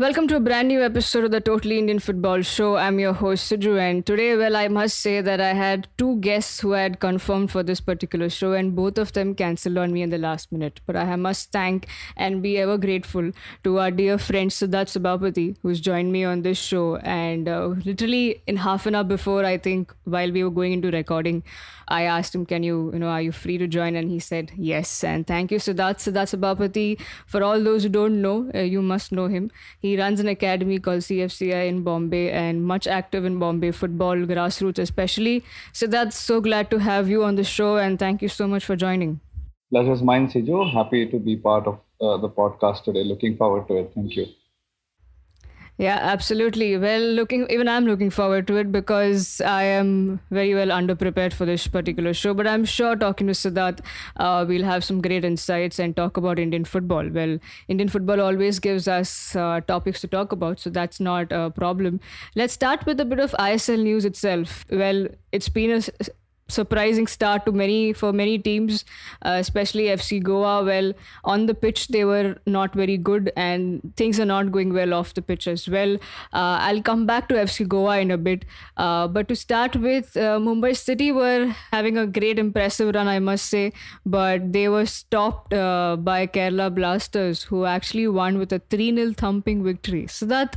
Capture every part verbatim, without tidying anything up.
Welcome to a brand new episode of the Totally Indian Football Show. I'm your host Siju, and today, well, I must say that I had two guests who I had confirmed for this particular show, and both of them cancelled on me in the last minute. But I must thank and be ever grateful to our dear friend Siddarth Sabapathy, who's joined me on this show. And uh, literally in half an hour before, I think, while we were going into recording, I asked him, "Can you, you know, are you free to join?" And he said yes. And thank you, Siddarth Siddarth Sabapathy. For all those who don't know, uh, you must know him. He He runs an academy called C F C I in Bombay and much active in Bombay football, grassroots especially. So that's so glad to have you on the show, and thank you so much for joining. Pleasure's mine, Siju. Happy to be part of uh, the podcast today. Looking forward to it. Thank you. Yeah, absolutely. Well, looking even I'm looking forward to it because I am very well underprepared for this particular show. But I'm sure talking to Siddarth, uh, we'll have some great insights and talk about Indian football. Well, Indian football always gives us uh, topics to talk about, so that's not a problem. Let's start with a bit of I S L news itself. Well, it's been a surprising start to many for many teams, uh, especially F C Goa. Well, on the pitch they were not very good, and things are not going well off the pitch as well. Uh, I'll come back to F C Goa in a bit, uh, but to start with, uh, Mumbai City were having a great, impressive run, I must say, but they were stopped uh, by Kerala Blasters, who actually won with a three nil thumping victory. So that,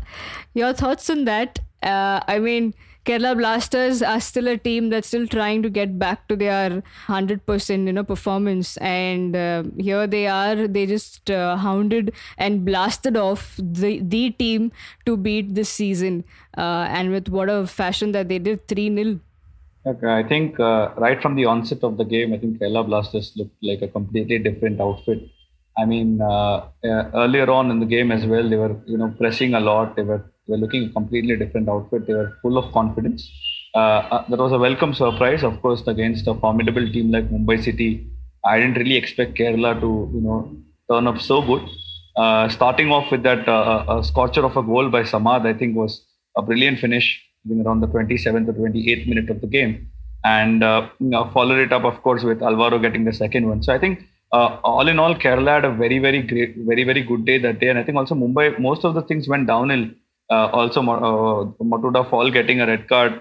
your thoughts on that? Uh, I mean, Kerala Blasters are still a team that's still trying to get back to their one hundred percent, you know, performance, and uh, here they are. They just uh, hounded and blasted off the the team to beat this season, uh, and with what a fashion that they did, three nil. Okay, I think uh, right from the onset of the game, I think Kerala Blasters looked like a completely different outfit. I mean, uh, uh, earlier on in the game as well, they were, you know, pressing a lot. They were They were looking a completely different outfit. They were full of confidence. Uh, uh, that was a welcome surprise, of course, against a formidable team like Mumbai City. I didn't really expect Kerala to, you know, turn up so good. Uh, starting off with that uh, a scorcher of a goal by Samad, I think was a brilliant finish around the twenty-seventh or twenty-eighth minute of the game, and uh, you know, followed it up, of course, with Alvaro getting the second one. So I think Uh, all in all, Kerala had a very, very great, very, very good day that day. And I think also Mumbai, most of the things went downhill. Uh, also, uh, Mota Dhar Fall getting a red card,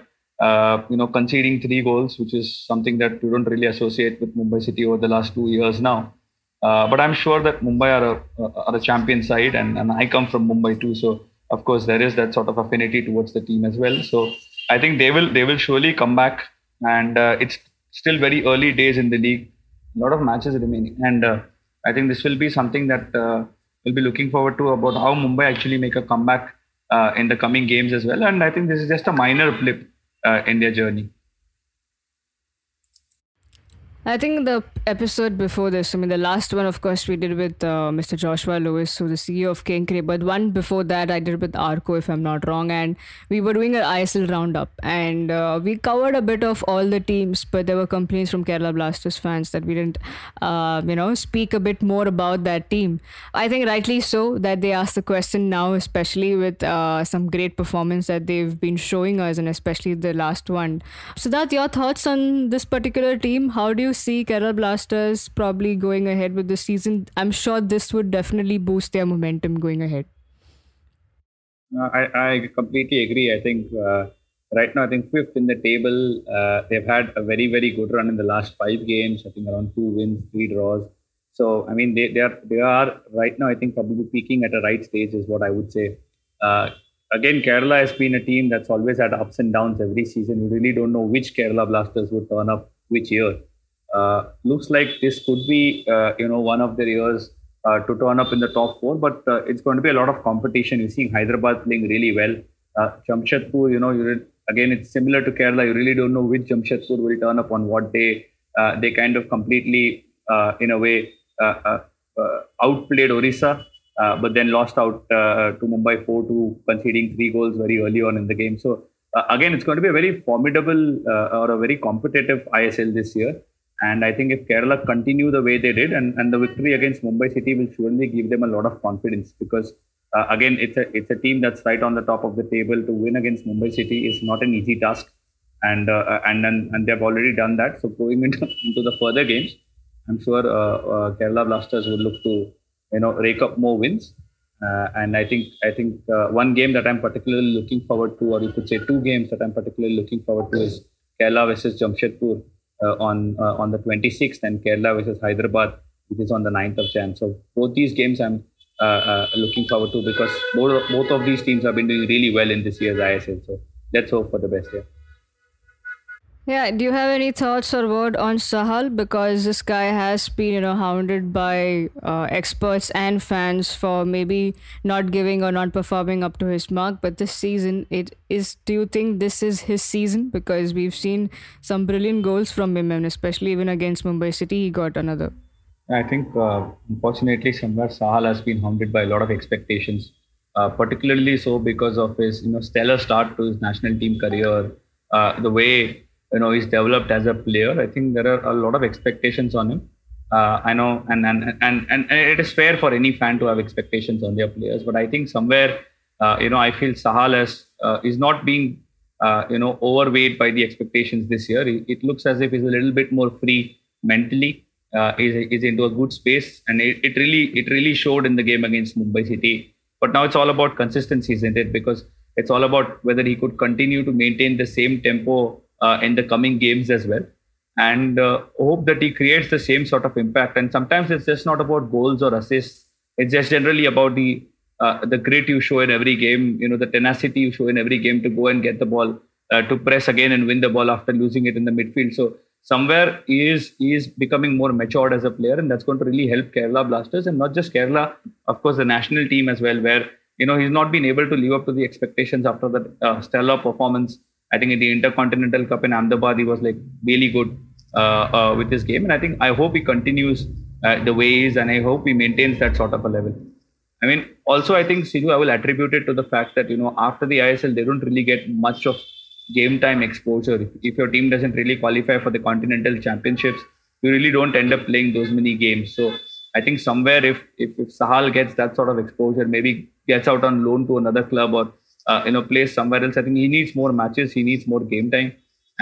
uh, you know, conceding three goals, which is something that you don't really associate with Mumbai City over the last two years now. Uh, but I'm sure that Mumbai are a, are a champion side, and, and I come from Mumbai too. So, of course, there is that sort of affinity towards the team as well. So I think they will, they will surely come back. And uh, it's still very early days in the league. A lot of matches remaining, and uh, I think this will be something that uh, we'll be looking forward to, about how Mumbai actually make a comeback uh, in the coming games as well. And I think this is just a minor blip uh, in their journey. I think the episode before this, I mean, the last one, of course, we did with uh, Mister Joshua Lewis, who is the C E O of Kenkre. But one before that, I did with Arco, if I'm not wrong. And we were doing an I S L roundup. And uh, we covered a bit of all the teams. But there were complaints from Kerala Blasters fans that we didn't, uh, you know, speak a bit more about that team. I think rightly so that they asked the question now, especially with uh, some great performance that they've been showing us, and especially the last one. Siddarth, your thoughts on this particular team? How do you see Kerala Blasters probably going ahead with the season? I'm sure this would definitely boost their momentum going ahead. Uh, I, I completely agree. I think uh, right now, I think fifth in the table. Uh, they've had a very, very good run in the last five games. I think around two wins, three draws. So, I mean, they, they, are, they are right now, I think, probably peaking at a right stage is what I would say. Uh, again, Kerala has been a team that's always had ups and downs every season. You really don't know which Kerala Blasters would turn up which year. Uh, looks like this could be, uh, you know, one of their years uh, to turn up in the top four, but uh, it's going to be a lot of competition. You're seeing Hyderabad playing really well. Uh, Jamshedpur, you know, you're, again, it's similar to Kerala. You really don't know which Jamshedpur will turn up on what day. Uh, they kind of completely, uh, in a way, uh, uh, uh, outplayed Orissa, uh, but then lost out uh, to Mumbai four two, conceding three goals very early on in the game. So, uh, again, it's going to be a very formidable uh, or a very competitive I S L this year. And I think if Kerala continue the way they did, and, and the victory against Mumbai City will surely give them a lot of confidence, because uh, again, it's a it's a team that's right on the top of the table. To win against Mumbai City is not an easy task, and uh, and, and and they've already done that. So going into, into the further games, I'm sure uh, uh, Kerala Blasters will look to, you know, rake up more wins. Uh, and I think I think uh, one game that I'm particularly looking forward to, or you could say two games that I'm particularly looking forward to, is Kerala versus Jamshedpur uh, on uh, on the twenty-sixth, and Kerala versus Hyderabad, which is on the ninth of January. So both these games I'm uh, uh, looking forward to, because both both of these teams have been doing really well in this year's I S L. So let's hope for the best here. Yeah. yeah. Do you have any thoughts or word on Sahal? Because this guy has been, you know, hounded by uh, experts and fans for maybe not giving or not performing up to his mark. But this season, it is. Do you think this is his season? Because we've seen some brilliant goals from him, and especially even against Mumbai City, he got another. I think, uh, unfortunately, somewhere Sahal has been hounded by a lot of expectations, uh, particularly so because of his, you know, stellar start to his national team career, uh, the way, you know, he's developed as a player. I think there are a lot of expectations on him. Uh, I know, and, and and and it is fair for any fan to have expectations on their players. But I think somewhere, uh, you know, I feel Sahal has, uh, is not being, uh, you know, overweight by the expectations this year. It, it looks as if he's a little bit more free mentally. Uh, is is into a good space, and it, it really it really showed in the game against Mumbai City. But now it's all about consistency, isn't it? Because it's all about whether he could continue to maintain the same tempo Uh, in the coming games as well, and uh, hope that he creates the same sort of impact. And sometimes it's just not about goals or assists. It's just generally about the uh, the grit you show in every game, you know, the tenacity you show in every game to go and get the ball, uh, to press again and win the ball after losing it in the midfield. So somewhere he is, he is becoming more matured as a player, and that's going to really help Kerala Blasters, and not just Kerala, of course, the national team as well, where, you know, he's not been able to live up to the expectations after the uh, stellar performance. I think in the Intercontinental Cup in Ahmedabad, he was like really good uh, uh, with his game. And I think, I hope he continues uh, the way he is, and I hope he maintains that sort of a level. I mean, also, I think, Siju, I will attribute it to the fact that, you know, after the I S L, they don't really get much of game time exposure. If, if your team doesn't really qualify for the Continental Championships, you really don't end up playing those many games. So I think somewhere if, if, if Sahal gets that sort of exposure, maybe gets out on loan to another club, or Uh, you know, place somewhere else. I think he needs more matches. He needs more game time,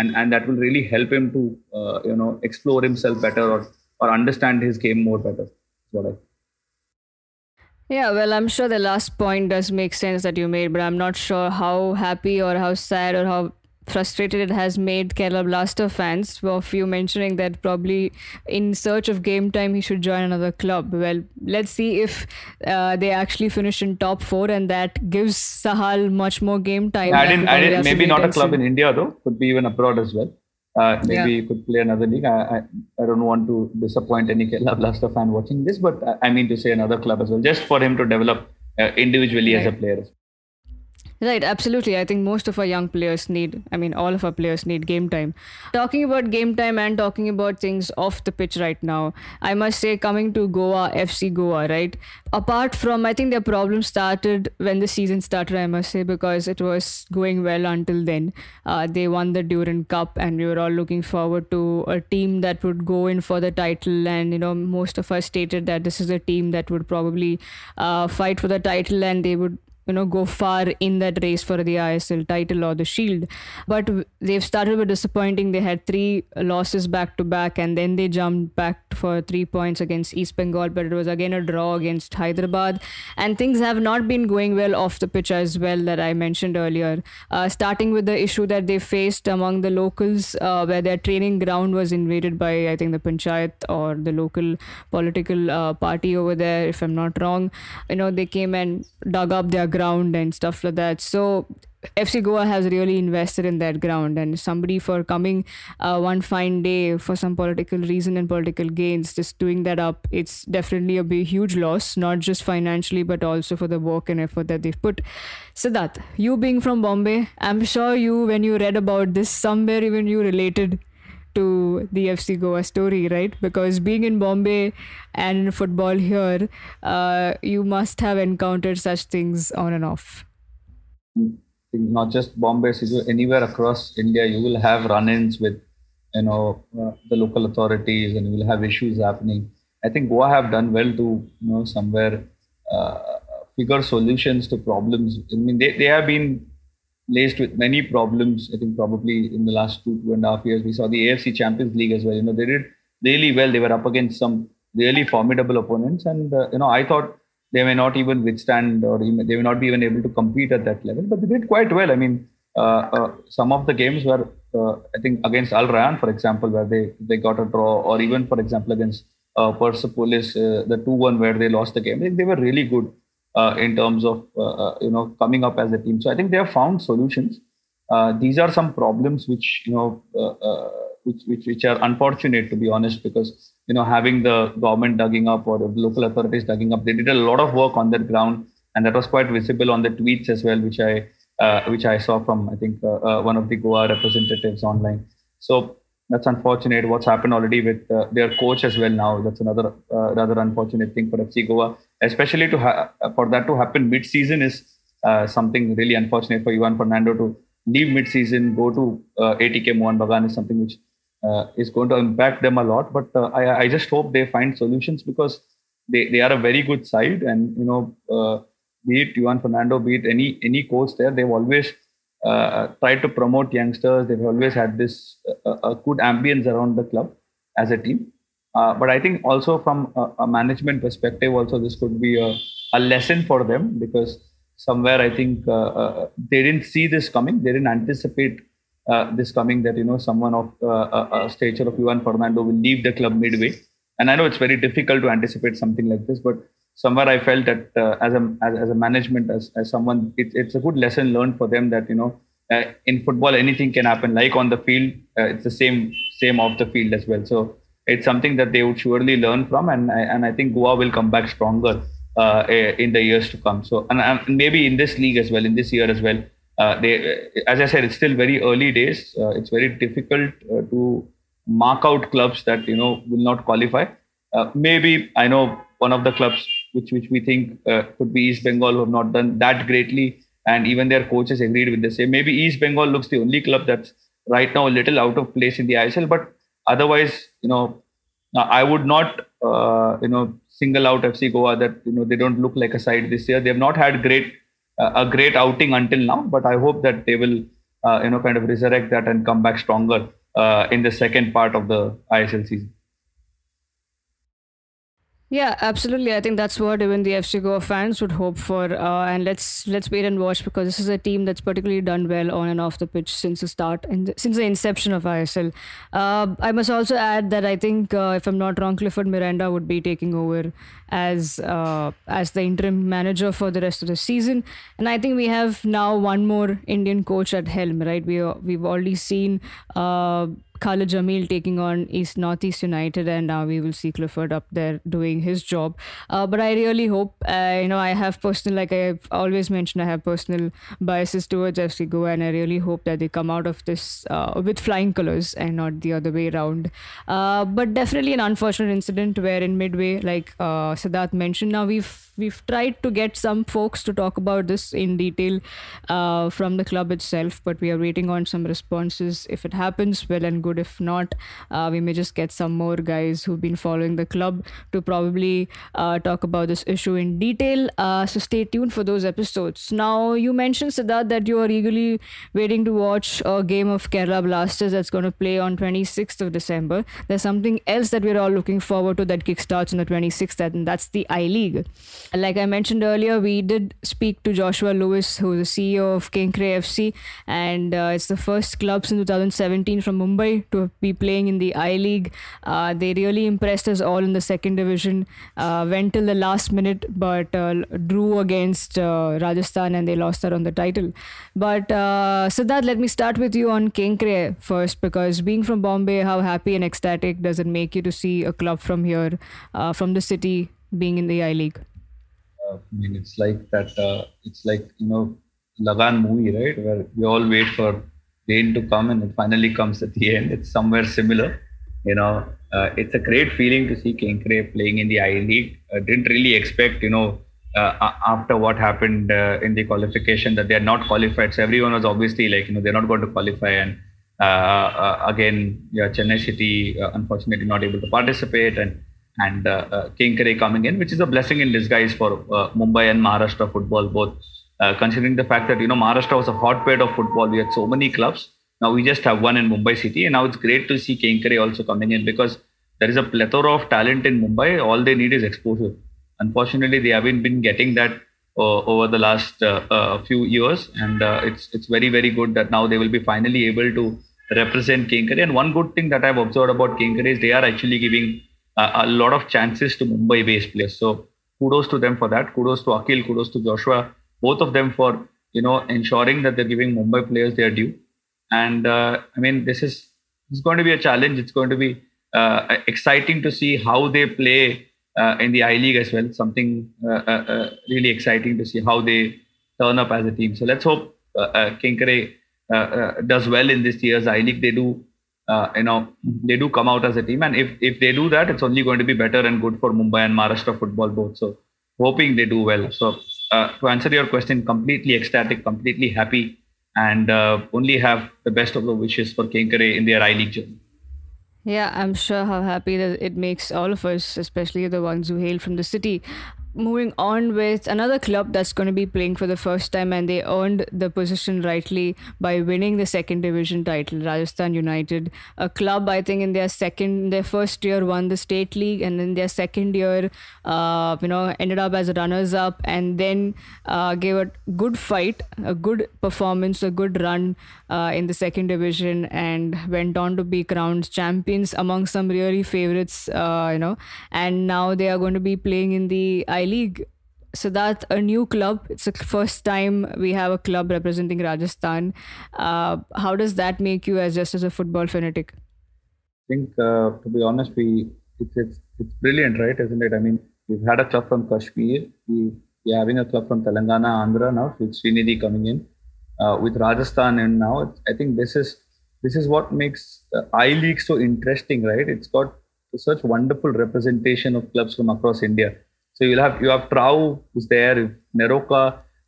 and and that will really help him to uh, you know, explore himself better, or or understand his game more better. What I. Yeah, well, I'm sure the last point does make sense that you made, but I'm not sure how happy or how sad or how frustrated it has made Kerala Blaster fans of you mentioning that probably in search of game time he should join another club. Well, let's see if uh, they actually finish in top four, and that gives Sahal much more game time. I didn't, I didn't, maybe not a club in India though, could be even abroad as well. Uh, maybe you could play another league. I, I, I don't want to disappoint any Kerala Blaster fan watching this, but I mean to say another club as well, just for him to develop uh, individually as a player. Right, absolutely. I think most of our young players need, I mean, all of our players need game time. Talking about game time and talking about things off the pitch right now, I must say, coming to Goa, F C Goa, right? Apart from, I think their problem started when the season started, I must say, because it was going well until then. Uh, they won the Durand Cup, and we were all looking forward to a team that would go in for the title. And, you know, most of us stated that this is a team that would probably uh, fight for the title, and they would, you know, go far in that race for the I S L title or the Shield. But they've started with disappointing. They had three losses back to back, and then they jumped back for three points against East Bengal, but it was again a draw against Hyderabad. And things have not been going well off the pitch as well, that I mentioned earlier. Uh, starting with the issue that they faced among the locals, uh, where their training ground was invaded by, I think, the Panchayat or the local political uh, party over there, if I'm not wrong. You know, they came and dug up their ground ground and stuff like that. So F C Goa has really invested in that ground, and somebody for coming uh, one fine day for some political reason and political gains, just doing that up, it's definitely a big, huge loss, not just financially, but also for the work and effort that they've put. Siddarth, you being from Bombay, I'm sure you, when you read about this, somewhere even you related to the F C Goa story, right? Because being in Bombay and in football here, uh, you must have encountered such things on and off. Not just Bombay, anywhere across India, you will have run-ins with, you know, uh, the local authorities, and you will have issues happening. I think Goa have done well to, you know, somewhere uh, figure solutions to problems. I mean, they, they have been laced with many problems. I think probably in the last two, two and a half years, we saw the A F C Champions League as well. You know, they did really well. They were up against some really formidable opponents. And, uh, you know, I thought they may not even withstand, or they may not be even able to compete at that level. But they did quite well. I mean, uh, uh, some of the games were, uh, I think, against Al Rayyan, for example, where they, they got a draw, or even, for example, against uh, Persepolis, uh, the two one where they lost the game. They, they were really good uh, in terms of, uh, you know, coming up as a team. So I think they have found solutions. Uh, these are some problems which, you know, uh, uh, which, which which are unfortunate, to be honest, because, you know, having the government digging up or the local authorities digging up, they did a lot of work on that ground. And that was quite visible on the tweets as well, which I uh, which I saw from, I think, uh, uh, one of the Goa representatives online. So that's unfortunate. What's happened already with uh, their coach as well now, that's another uh, rather unfortunate thing for F C Goa, especially to ha- for that to happen mid-season is uh, something really unfortunate for Ivan Fernando to leave mid-season, go to uh, A T K Mohan Bagan is something which uh, is going to impact them a lot. But uh, I, I just hope they find solutions, because they, they are a very good side. And, you know, uh, be it Ivan Fernando, be it any, any coach there, they've always uh, tried to promote youngsters. They've always had this uh, a good ambience around the club as a team. Uh, but I think also from a, a management perspective, also this could be a, a lesson for them, because somewhere, I think uh, uh, they didn't see this coming. They didn't anticipate uh, this coming, that, you know, someone of uh, a stature of Ivan Fernando will leave the club midway. And I know it's very difficult to anticipate something like this, but somewhere I felt that uh, as a as, as a management, as as someone, it, it's a good lesson learned for them that, you know, uh, in football anything can happen. Like on the field, uh, it's the same same off the field as well. So it's something that they would surely learn from, and and I think Goa will come back stronger Uh, in the years to come. So, and, and maybe in this league as well, in this year as well, uh, they, as I said, it's still very early days. Uh, it's very difficult uh, to mark out clubs that, you know, will not qualify. Uh, maybe, I know one of the clubs which which we think uh, could be East Bengal, who have not done that greatly, and even their coaches agreed with the same. Maybe East Bengal looks the only club that's right now a little out of place in the I S L, but otherwise, you know, I would not, uh, you know, single out F C Goa that, you know, they don't look like a side this year. They have not had great uh, a great outing until now, but I hope that they will, uh, you know, kind of resurrect that and come back stronger uh, in the second part of the I S L season. Yeah, absolutely. I think that's what even the F C Goa fans would hope for. Uh, and let's let's wait and watch, because this is a team that's particularly done well on and off the pitch since the start and since the inception of I S L. Uh, I must also add that I think, uh, if I'm not wrong, Clifford Miranda would be taking over as uh, as the interim manager for the rest of the season. And I think we have now one more Indian coach at helm, right? We we've already seen Uh, Khalid Jamil taking on East-Northeast United, and now we will see Clifford up there doing his job. Uh, but I really hope, uh, you know, I have personal, like I've always mentioned, I have personal biases towards F C Goa, and I really hope that they come out of this uh, with flying colours and not the other way around. Uh, but definitely an unfortunate incident where in midway, like uh, Siddarth mentioned, now we've We've tried to get some folks to talk about this in detail uh, from the club itself, but we are waiting on some responses. If it happens, well and good. If not, uh, we may just get some more guys who've been following the club to probably uh, talk about this issue in detail. Uh, so stay tuned for those episodes. Now, you mentioned, Siddarth, that you are eagerly waiting to watch a game of Kerala Blasters that's going to play on twenty-sixth of December. There's something else that we're all looking forward to that kickstarts on the twenty-sixth, and that's the I League. Like I mentioned earlier, we did speak to Joshua Lewis, who is the C E O of Kenkre F C, and uh, it's the first club since two thousand seventeen from Mumbai to be playing in the I League. Uh, they really impressed us all in the second division, uh, went till the last minute, but uh, drew against uh, Rajasthan, and they lost out on the title. But uh, Siddarth, let me start with you on Kenkre first, because being from Bombay, how happy and ecstatic does it make you to see a club from here, uh, from the city, being in the I League? I mean, it's like that, uh, it's like, you know, Lagan movie, right? Where we all wait for rain to come and it finally comes at the end. It's somewhere similar, you know. Uh, it's a great feeling to see Kenkre playing in the I League. I didn't really expect, you know, uh, after what happened uh, in the qualification that they are not qualified. So everyone was obviously like, you know, they're not going to qualify. And uh, uh, again, yeah, Chennai City, uh, unfortunately, not able to participate. And And uh, uh, Kenkre coming in, which is a blessing in disguise for uh, Mumbai and Maharashtra football, both uh, considering the fact that, you know, Maharashtra was a hotbed of football. We had so many clubs. Now we just have one in Mumbai City. And now it's great to see Kenkre also coming in, because there is a plethora of talent in Mumbai. All they need is exposure. Unfortunately, they haven't been getting that uh, over the last uh, uh, few years, and uh, it's it's very, very good that now they will be finally able to represent Kenkre. And one good thing that I've observed about Kenkre is they are actually giving a, a lot of chances to Mumbai-based players. So kudos to them for that. Kudos to Akhil. Kudos to Joshua. Both of them for, you know, ensuring that they're giving Mumbai players their due. And uh, I mean, this is it's going to be a challenge. It's going to be uh, exciting to see how they play uh, in the I League as well. Something uh, uh, really exciting to see how they turn up as a team. So let's hope uh, uh, Kenkre Uh, uh, does well in this year's I League. They do, uh, you know, they do come out as a team, and if if they do that, it's only going to be better and good for Mumbai and Maharashtra football both. So, hoping they do well. So, uh, to answer your question, completely ecstatic, completely happy, and uh, only have the best of the wishes for Kenkre in their I League journey. Yeah, I'm sure how happy that it makes all of us, especially the ones who hail from the city. Moving on with another club that's going to be playing for the first time, and they earned the position rightly by winning the second division title, Rajasthan United. A club, I think, in their second, their first year won the state league, and in their second year, uh, you know, ended up as runners-up, and then uh, gave a good fight, a good performance, a good run uh, in the second division, and went on to be crowned champions among some really favourites, uh, you know. And now they are going to be playing in the I League. So that's a new club. It's the first time we have a club representing Rajasthan. Uh, how does that make you as just as a football fanatic? I think, uh, to be honest, we it's, it's it's brilliant, right? Isn't it? I mean, we've had a club from Kashmir. We, we're having a club from Telangana, Andhra now, with Srinidhi coming in, uh, with Rajasthan, and now I think this is this is what makes the I League so interesting, right? It's got such wonderful representation of clubs from across India. So you'll have you have Trau who's there, Neroka.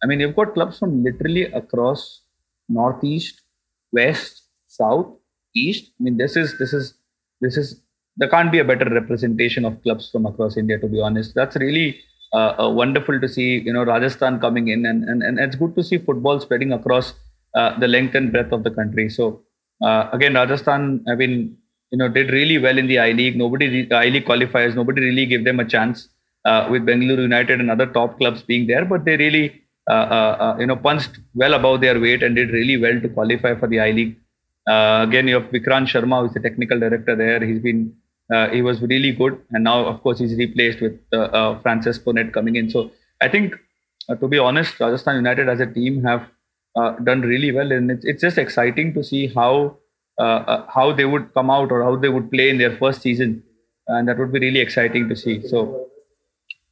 I mean, you've got clubs from literally across northeast, west, south, east. I mean, this is this is this is there can't be a better representation of clubs from across India, to be honest. That's really uh, uh, wonderful to see. You know, Rajasthan coming in, and and and it's good to see football spreading across uh, the length and breadth of the country. So uh, again, Rajasthan, I mean, you know, did really well in the I League. Nobody I League qualifiers. Nobody really gave them a chance. Uh, with Bengaluru United and other top clubs being there, but they really, uh, uh, uh, you know, punched well above their weight and did really well to qualify for the I League. Uh, again, you have Vikrant Sharma, who's the technical director there. He's been, uh, he was really good, and now, of course, he's replaced with uh, uh, Francis Ponnett coming in. So, I think, uh, to be honest, Rajasthan United as a team have uh, done really well, and it's it's just exciting to see how uh, uh, how they would come out or how they would play in their first season, and that would be really exciting to see. So.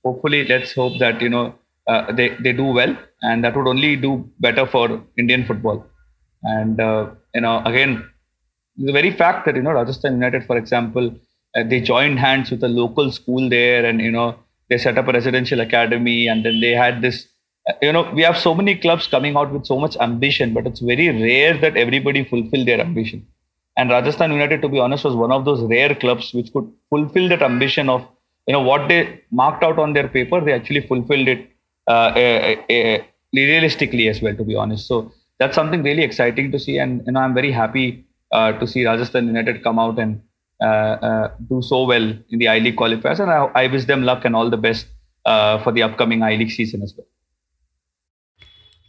Hopefully, let's hope that, you know, uh, they, they do well, and that would only do better for Indian football. And, uh, you know, again, the very fact that, you know, Rajasthan United, for example, uh, they joined hands with a local school there, and, you know, they set up a residential academy, and then they had this, uh, you know, we have so many clubs coming out with so much ambition, but it's very rare that everybody fulfill their ambition. And Rajasthan United, to be honest, was one of those rare clubs which could fulfill that ambition of, you know, what they marked out on their paper, they actually fulfilled it uh, uh, uh, realistically as well, to be honest. So that's something really exciting to see. And, you know, I'm very happy uh, to see Rajasthan United come out and uh, uh, do so well in the I League qualifiers. And I, I wish them luck and all the best uh, for the upcoming I League season as well.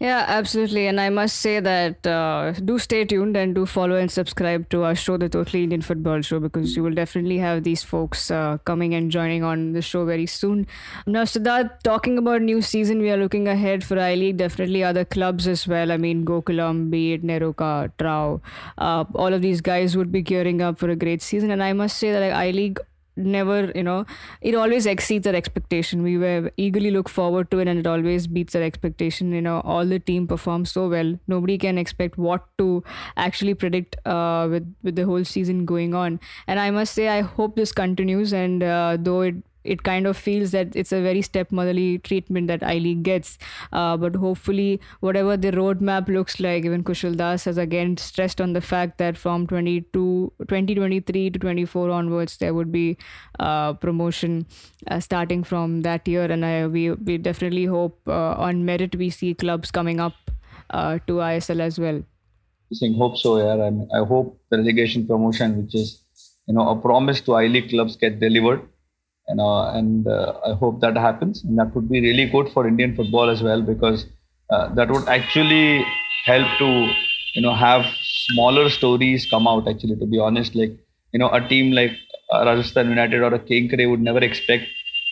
Yeah, absolutely. And I must say that uh, do stay tuned and do follow and subscribe to our show, The Totally Indian Football Show, because you will definitely have these folks uh, coming and joining on the show very soon. Now, Siddarth, talking about new season, we are looking ahead for I League, definitely other clubs as well. I mean, Gokulam, be it Neroka, Trau, uh, all of these guys would be gearing up for a great season. And I must say that I League never, you know, it always exceeds our expectation. We were eagerly look forward to it, and it always beats our expectation. You know, all the team performs so well. Nobody can expect what to actually predict uh, with with the whole season going on. And I must say, I hope this continues. And uh, though it it kind of feels that it's a very stepmotherly treatment that I League gets. Uh, but hopefully, whatever the roadmap looks like, even Kushal Das has again stressed on the fact that from twenty-two, twenty twenty-three to twenty-four onwards, there would be uh, promotion uh, starting from that year. And I, we, we definitely hope uh, on merit we see clubs coming up uh, to I S L as well. I think, hope so, yeah. I mean, I hope the relegation promotion, which is, you know, a promise to I League clubs, get delivered. And, uh, and uh, I hope that happens. And that would be really good for Indian football as well, because uh, that would actually help to, you know, have smaller stories come out, actually, to be honest. Like, you know, a team like uh, Rajasthan United or a Kenkre would never expect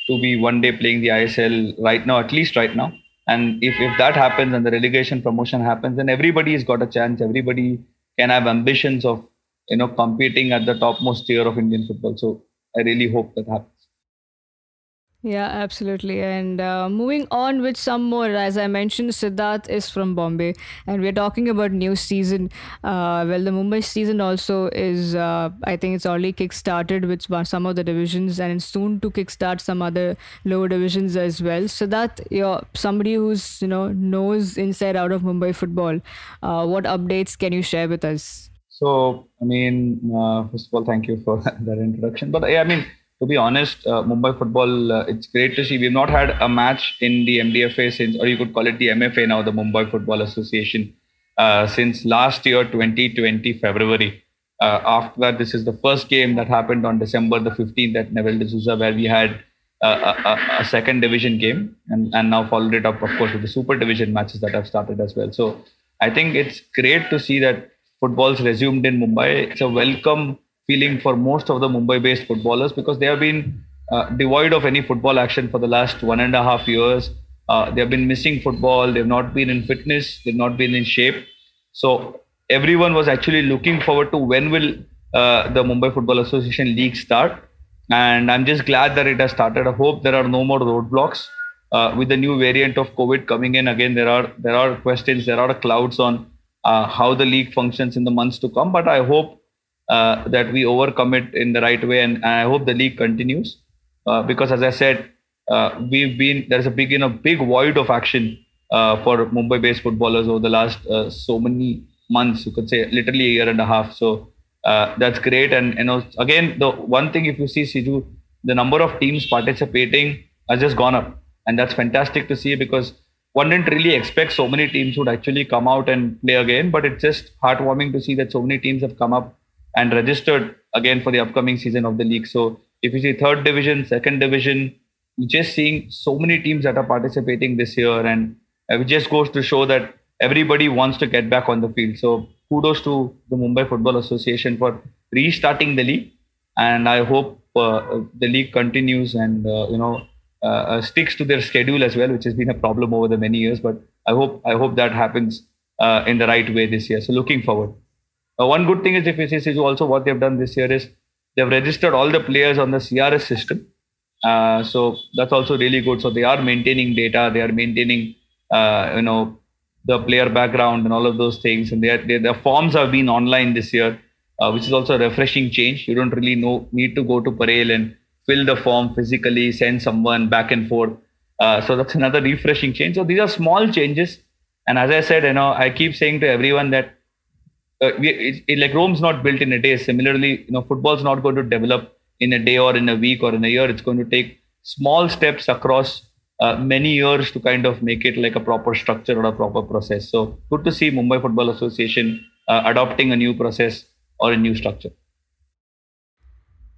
to be one day playing the I S L right now, at least right now. And if, if that happens and the relegation promotion happens, then everybody's got a chance. Everybody can have ambitions of, you know, competing at the topmost tier of Indian football. So I really hope that happens. Yeah, absolutely. And uh, moving on with some more, as I mentioned, Siddarth is from Bombay, and we're talking about new season. Uh, well, the Mumbai season also is, uh, I think it's already kick-started with some of the divisions, and it's soon to kick-start some other lower divisions as well. Siddarth, you're somebody who's, you know, knows inside out of Mumbai football. Uh, what updates can you share with us? So, I mean, uh, first of all, thank you for that introduction. But yeah, I mean, to be honest, uh, Mumbai football, uh, it's great to see. We've not had a match in the M D F A since, or you could call it the M F A now, the Mumbai Football Association, uh, since last year, twenty twenty, February. Uh, after that, this is the first game that happened on December the fifteenth at Neville D'Souza, where we had uh, a, a, a second division game, and, and now followed it up, of course, with the super division matches that have started as well. So I think it's great to see that football's resumed in Mumbai. It's a welcome feeling for most of the Mumbai-based footballers, because they have been uh, devoid of any football action for the last one and a half years. Uh, they have been missing football. They've not been in fitness. They've not been in shape. So everyone was actually looking forward to when will uh, the Mumbai Football Association League start. And I'm just glad that it has started. I hope there are no more roadblocks. Uh, with the new variant of COVID coming in again, there are there are questions, there are clouds on uh, how the league functions in the months to come. But I hope Uh, that we overcome it in the right way, and, and I hope the league continues, uh, because as I said, uh, we've been there's a big in a big void of action uh, for Mumbai-based footballers over the last uh, so many months. You could say literally a year and a half. So uh, that's great. And you know, again, the one thing, if you see, Siju, the number of teams participating has just gone up, and that's fantastic to see, because one didn't really expect so many teams would actually come out and play again. But it's just heartwarming to see that so many teams have come up and registered again for the upcoming season of the league. So if you see third division, second division, you're just seeing so many teams that are participating this year. And it just goes to show that everybody wants to get back on the field. So kudos to the Mumbai Football Association for restarting the league. And I hope uh, the league continues and, uh, you know, uh, uh, sticks to their schedule as well, which has been a problem over the many years. But I hope, I hope that happens uh, in the right way this year. So looking forward. Uh, one good thing is, if you see, also what they've done this year is they've registered all the players on the C R S system. Uh, so that's also really good. So they are maintaining data, they are maintaining, uh, you know, the player background and all of those things. And their their forms have been online this year, uh, which is also a refreshing change. You don't really know need to go to Parel and fill the form physically, send someone back and forth. Uh, so that's another refreshing change. So these are small changes. And as I said, you know, I keep saying to everyone that Uh, we, it, it, like Rome's not built in a day. Similarly, you know, football's not going to develop in a day or in a week or in a year. It's going to take small steps across uh, many years to kind of make it like a proper structure or a proper process. So good to see Mumbai Football Association uh, adopting a new process or a new structure.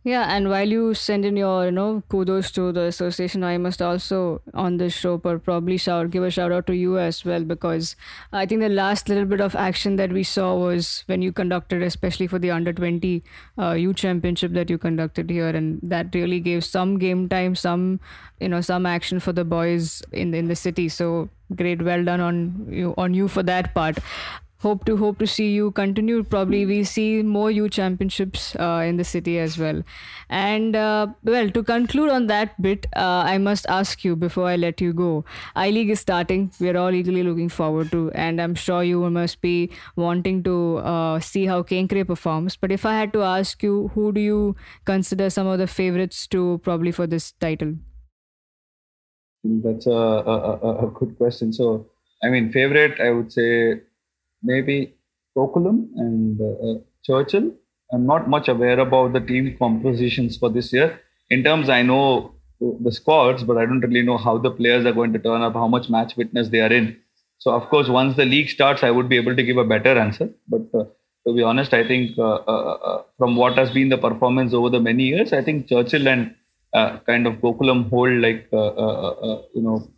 Yeah, and while you send in your, you know, kudos to the association, I must also on this show probably shout, give a shout out to you as well, because I think the last little bit of action that we saw was when you conducted, especially for the under twenty uh, youth championship that you conducted here, and that really gave some game time, some, you know, some action for the boys in in the city. So great, well done on you on you for that part. Hope to hope to see you continue. Probably we see more youth championships uh, in the city as well. And uh, well, to conclude on that bit, uh, I must ask you before I let you go. I League is starting. We are all eagerly looking forward to, and I'm sure you must be wanting to uh, see how Kenkre performs. But if I had to ask you, who do you consider some of the favourites to probably for this title? That's a a, a, a good question. So I mean, favourite, I would say maybe Gokulam and uh, uh, Churchill. I'm not much aware about the team compositions for this year. In terms, I know the squads, but I don't really know how the players are going to turn up, how much match fitness they are in. So, of course, once the league starts, I would be able to give a better answer. But uh, to be honest, I think uh, uh, uh, from what has been the performance over the many years, I think Churchill and uh, kind of Gokulam hold like uh, uh, uh, you know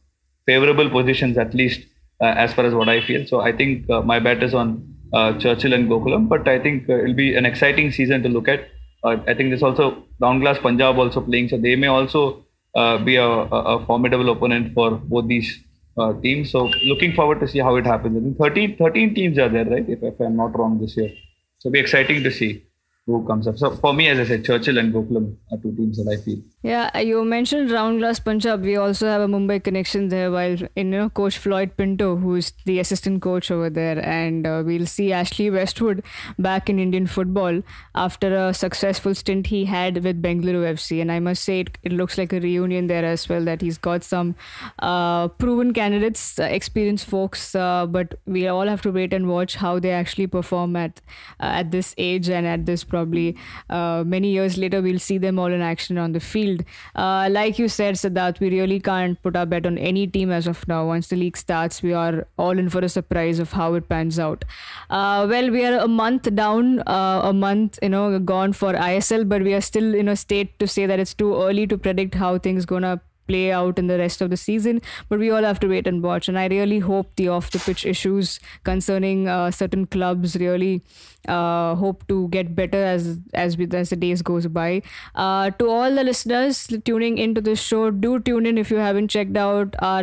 favorable positions, at least uh, as far as what I feel. So I think uh, my bet is on uh, Churchill and Gokulam, but I think uh, it'll be an exciting season to look at. Uh, I think there's also Round Glass Punjab also playing, so they may also uh, be a, a formidable opponent for both these uh, teams. So looking forward to see how it happens. I think thirteen, thirteen teams are there, right? If, if I'm not wrong this year. So it'll be exciting to see who comes up. So for me, as I said, Churchill and Gokulam are two teams that I feel. Yeah, you mentioned Round Glass Punjab. We also have a Mumbai connection there, while you know Coach Floyd Pinto, who's the assistant coach over there, and uh, we'll see Ashley Westwood back in Indian football after a successful stint he had with Bengaluru F C. And I must say, it, it looks like a reunion there as well. That he's got some uh, proven candidates, uh, experienced folks, uh, but we all have to wait and watch how they actually perform at uh, at this age and at this probably uh, many years later. We'll see them all in action on the field. Uh, like you said, Siddarth, we really can't put our bet on any team as of now. Once the league starts, we are all in for a surprise of how it pans out. Uh, well, we are a month down, uh, a month you know gone for I S L, but we are still in a state to say that it's too early to predict how things gonna play out in the rest of the season, but we all have to wait and watch. And I really hope the off the pitch issues concerning uh, certain clubs really uh, hope to get better as as we, as the days goes by. Uh, to all the listeners tuning into this show, do tune in if you haven't checked out our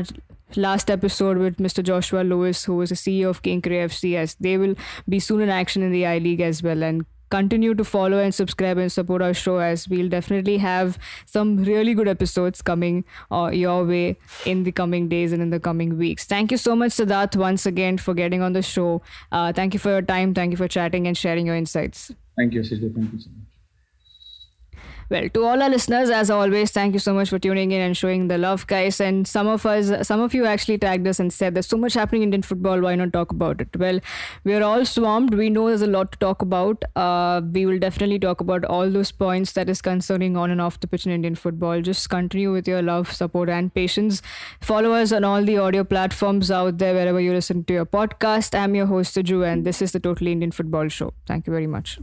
last episode with Mister Joshua Lewis, who is the C E O of Kenkre F C, as they will be soon in action in the I League as well. And continue to follow and subscribe and support our show, as we'll definitely have some really good episodes coming uh, your way in the coming days and in the coming weeks. Thank you so much, Siddarth, once again for getting on the show. Uh, thank you for your time. Thank you for chatting and sharing your insights. Thank you, Siju. Thank you so much. Well, to all our listeners, as always, thank you so much for tuning in and showing the love, guys. And some of us, some of you actually tagged us and said, there's so much happening in Indian football, why not talk about it? Well, we're all swamped. We know there's a lot to talk about. Uh, we will definitely talk about all those points that is concerning on and off the pitch in Indian football. Just continue with your love, support and patience. Follow us on all the audio platforms out there, wherever you listen to your podcast. I'm your host, Siju, and this is the Totally Indian Football Show. Thank you very much.